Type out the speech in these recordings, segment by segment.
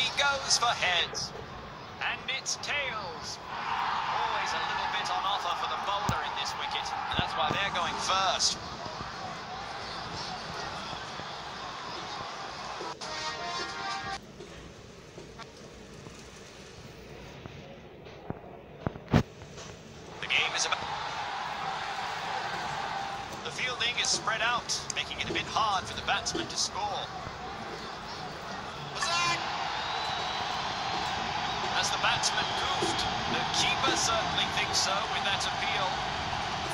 He goes for heads. And it's tails. Always a little bit on offer for the bowler in this wicket. And that's why they're going first. Spread out, making it a bit hard for the batsman to score. As the batsman goofed, the keeper certainly thinks so with that appeal.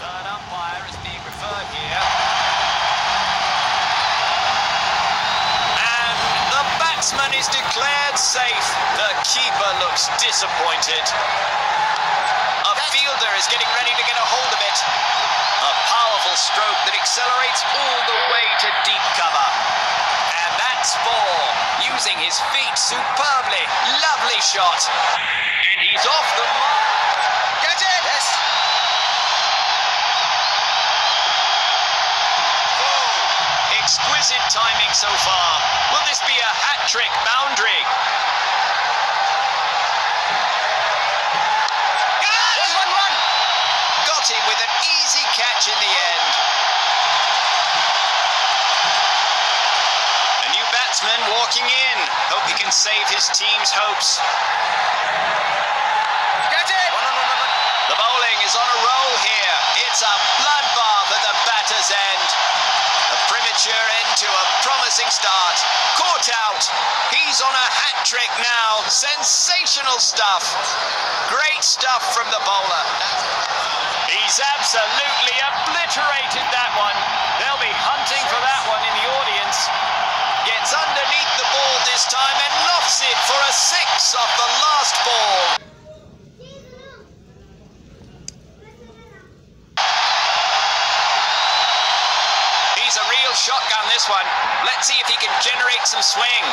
Third umpire is being referred here. And the batsman is declared safe. The keeper looks disappointed. A fielder is getting ready to get a hold of it. A powerful stroke that accelerates all the way to deep cover. And that's four, using his feet superbly. Lovely shot. And he's off the mark. Get it! Yes. Oh, exquisite timing so far. Will this be a hat-trick boundary? With an easy catch in the end. A new batsman walking in. Hope he can save his team's hopes. Get it! The bowling is on a roll here. It's a bloodbath at the batter's end. A premature end to a promising start. Caught out. He's on a hat trick now. Sensational stuff. Great stuff from the bowler. He's absolutely obliterated that one. They'll be hunting for that one in the audience. Gets underneath the ball this time and lofts it for a six off the last ball. He's a real shotgun, this one. Let's see if he can generate some swing.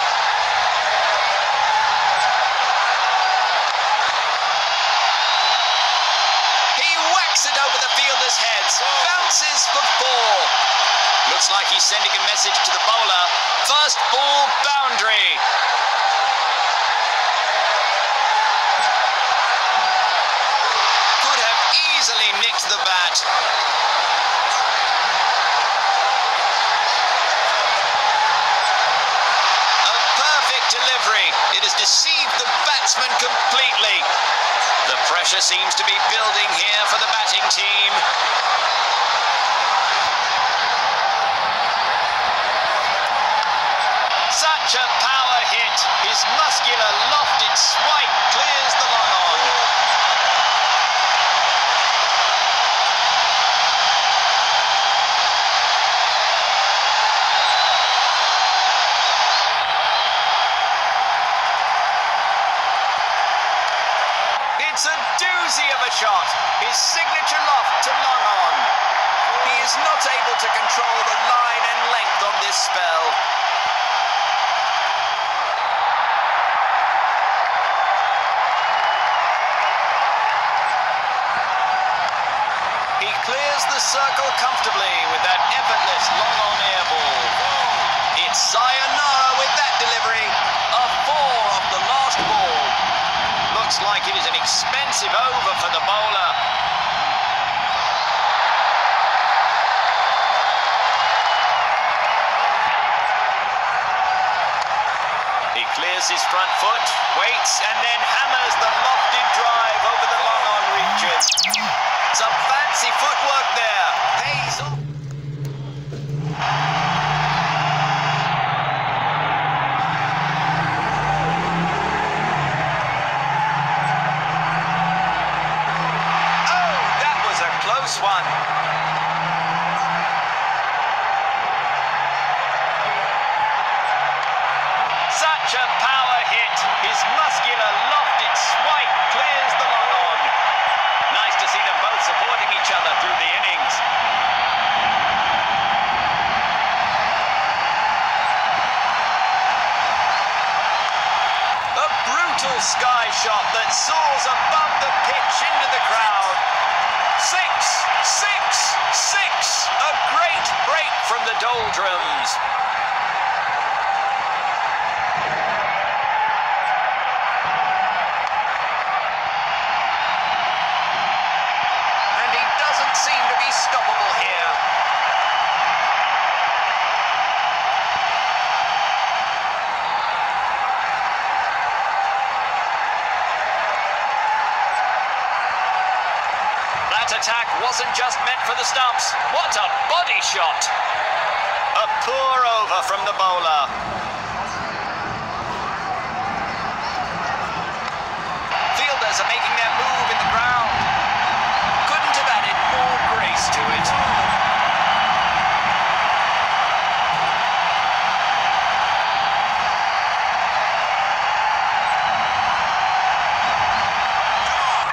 It over the fielder's heads, bounces for four. Looks like he's sending a message to the bowler. First ball boundary. Could have easily nicked the bat. A perfect delivery. It has deceived the batsman completely. The pressure seems to be building here for the batting team. Such a power hit. His muscular lofted swipe clears the line on. Shot, his signature loft to long on. He is not able to control the line and length on this spell. He clears the circle comfortably with that effortless long on air ball. It's sayonara with that delivery. A four off the last ball. Looks like it is an expensive over for the bowler. He clears his front foot, waits, and then hammers the lofted drive over the long-on region. Some fancy footwork there. Pays off. One. Such a power hit. His muscular lofted swipe clears the long on. Nice to see them both supporting each other through the innings. A brutal sky shot that soars above the pitch into the crowd. Six. A great break from the doldrums. attack wasn't just meant for the stumps. What a body shot! A poor over from the bowler. Fielders are making their move in the ground. Couldn't have added more grace to it.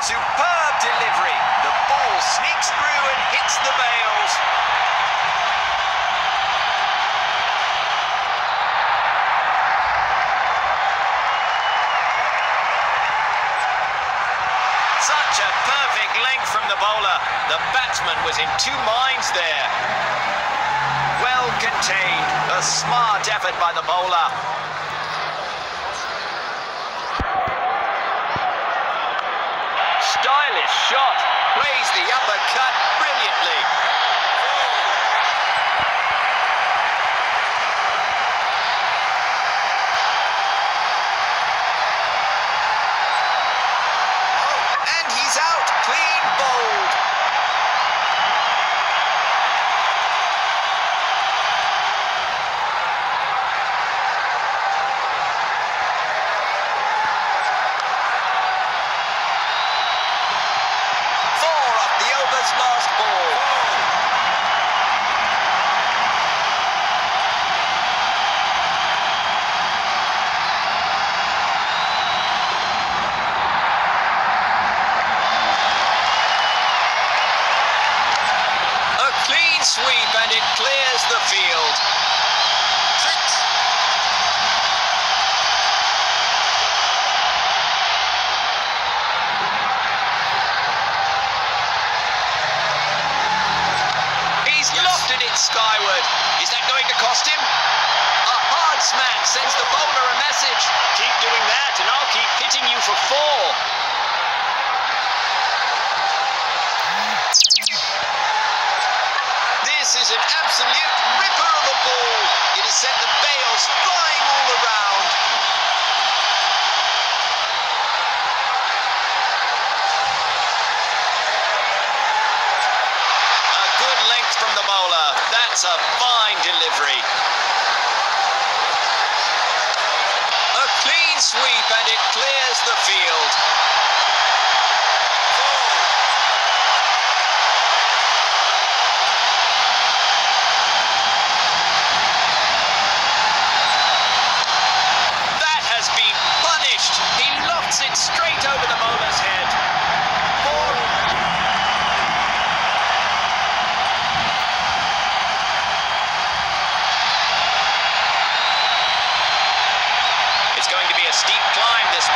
Superb delivery. The ball sneaks through and hits the bails. Such a perfect link from the bowler. The batsman was in two minds there. Well contained. A smart effort by the bowler. Stylish shot, plays the uppercut brilliantly. And he's out, clean bowled. Sweep and it clears the field. Six. He's lofted it skyward. Is that going to cost him? A hard smack sends the bowler a message. Keep doing that and I'll keep hitting you for four. This is an absolute ripper of a ball. It has sent the bails flying all around. A good length from the bowler. That's a fine delivery. A clean sweep and it clears the field. Straight over the bowler's head. Ball. It's going to be a steep climb this.